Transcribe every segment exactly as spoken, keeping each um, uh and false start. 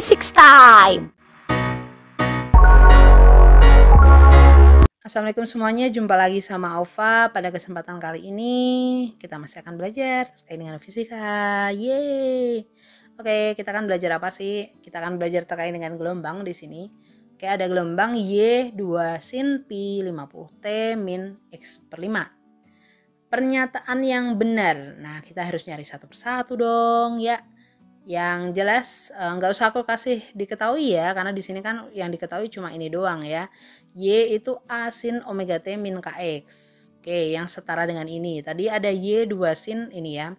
physics time. Assalamualaikum semuanya, jumpa lagi sama Alfa. Pada kesempatan kali ini kita masih akan belajar terkait dengan fisika. Yeay. Oke, kita akan belajar apa sih? Kita akan belajar terkait dengan gelombang di sini. Oke, ada gelombang Y dua sin Pi lima puluh T min X per lima. Pernyataan yang benar. Nah, kita harus nyari satu persatu dong, ya. Yang jelas nggak usah aku kasih diketahui ya, karena di sini kan yang diketahui cuma ini doang ya. Y itu A sin omega T min K X. Oke, yang setara dengan ini. Tadi ada Y dua sin ini ya.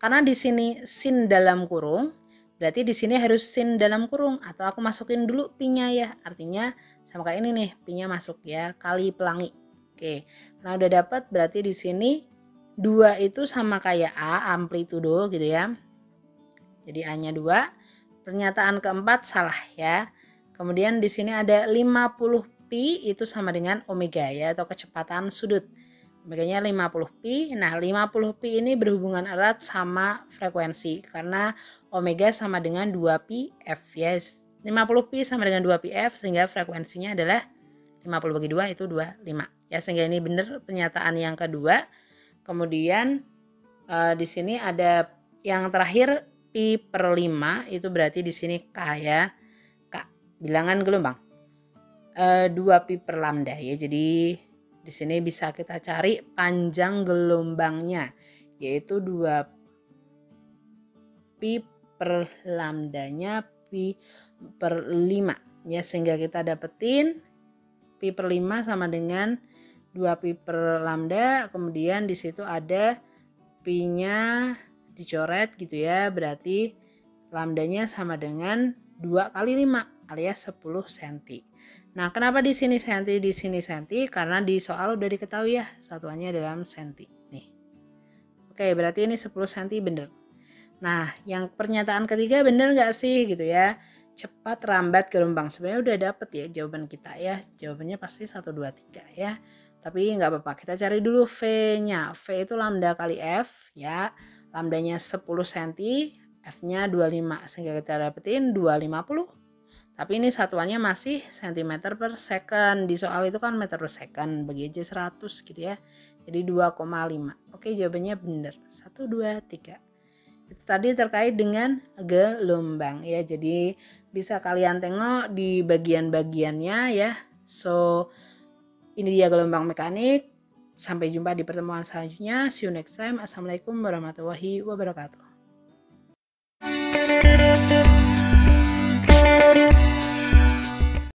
Karena di sini sin dalam kurung, berarti di sini harus sin dalam kurung, atau aku masukin dulu pinya ya. Artinya sama kayak ini nih, pinya masuk ya, kali pelangi. Oke, karena udah dapat berarti di sini dua itu sama kayak A, amplitudo gitu ya. Jadi A-nya dua. Pernyataan keempat salah ya. Kemudian di sini ada lima puluh pi itu sama dengan omega ya, atau kecepatan sudut. Omeganya lima puluh pi. Nah, lima puluh pi ini berhubungan erat sama frekuensi karena omega sama dengan dua pi f ya. lima puluh pi sama dengan dua pi f sehingga frekuensinya adalah lima puluh bagi dua itu dua puluh lima. Ya, sehingga ini benar pernyataan yang kedua. Kemudian uh, di sini ada yang terakhir pi per lima, itu berarti di sini K ya. K bilangan gelombang. Uh, dua pi per lambda ya. Jadi di sini bisa kita cari panjang gelombangnya yaitu dua pi per lambdanya pi per lima ya, sehingga kita dapetin pi per lima sama dengan dua pi per lambda, kemudian di situ ada pi-nya dicoret gitu ya, berarti lambdanya sama dengan dua kali lima alias sepuluh senti. Nah, kenapa di sini senti, di sini senti? Karena di soal udah diketahui ya, satuannya dalam senti nih. Oke, berarti ini sepuluh senti bener. Nah, yang pernyataan ketiga bener nggak sih gitu ya? Cepat rambat gelombang. Sebenarnya udah dapet ya jawaban kita ya. Jawabannya pasti satu dua tiga ya. Tapi nggak apa-apa, kita cari dulu V-nya. V itu lambda kali F ya. Lambdanya sepuluh senti, F-nya dua puluh lima. Sehingga kita dapetin dua ratus lima puluh. Tapi ini satuannya masih sentimeter per second. Di soal itu kan meter per second. Bagi aja seratus gitu ya. Jadi dua koma lima. Oke, jawabannya benar. satu dua tiga. Itu tadi terkait dengan gelombang ya. Jadi bisa kalian tengok di bagian-bagiannya ya. So, ini dia gelombang mekanik. Sampai jumpa di pertemuan selanjutnya. See you next time. Assalamualaikum warahmatullahi wabarakatuh.